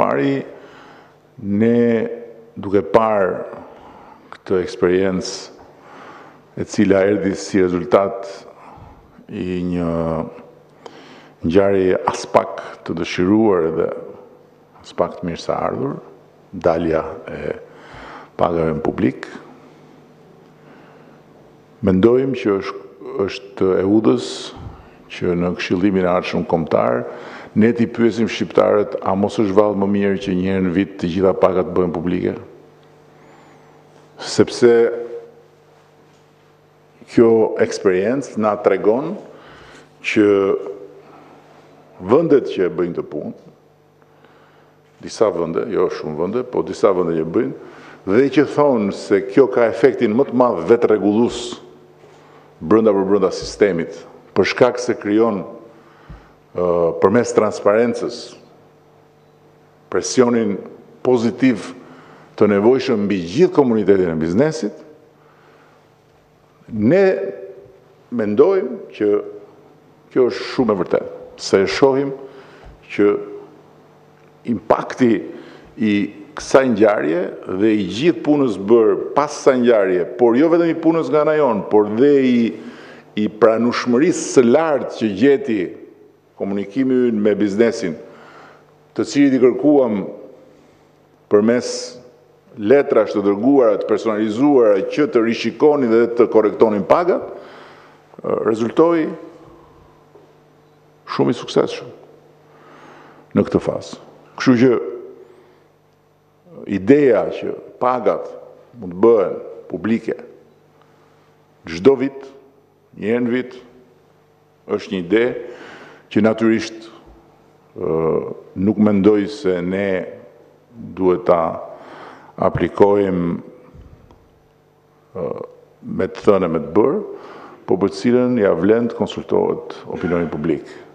pari ne duke parë këtë eksperiencë e cila erdhi si rezultat I një ngjarje as pak të dëshiruar dhe as pak të mirë se ardhur, dalja e pagave në publik. Mendojmë që është e udhës që në Këshillimin e Ardhshëm Kombëtar ne t'i pyesim shqiptarët a mos është vallë më mirë që një herë në vit të gjitha pagat bëhen publike? Sepse kjo eksperiencë na tregon që vëndet që e bëjnë të punë, disa vënde, jo shumë vënde, po disa vënde që e bëjnë, dhe që thonë se kjo ka efektin më të madh vetërregullus brenda për brenda sistemit, për shkak se krijon përmes transparencës presionin pozitiv të nevojshëm mbi gjithë komunitetin e biznesit, ne mendojmë që kjo është shumë e vërtetë. Se e shohim që impakti I kësaj ngjarje dhe I gjithë punës bërë pas kësaj ngjarje, por jo vetëm I punës nga ana jonë, por dhe I pranueshmërisë së lartë që gjeti komunikimi ynë me biznesin, të cilët I kërkuam përmes letrash të dërguara, të personalizuara që të rishikonin dhe të korrektonin pagat, rezultoi shumë I suksesshëm në këtë fazë. Kështu që ideja që pagat mund të bëhen publike çdo vit, një herë në vit, është një ide që natyrisht nuk mendoj se ne duhet ta aplikojmë me të thënë me të bërë, po për cilën ja vlen të konsultohet opinioni publik.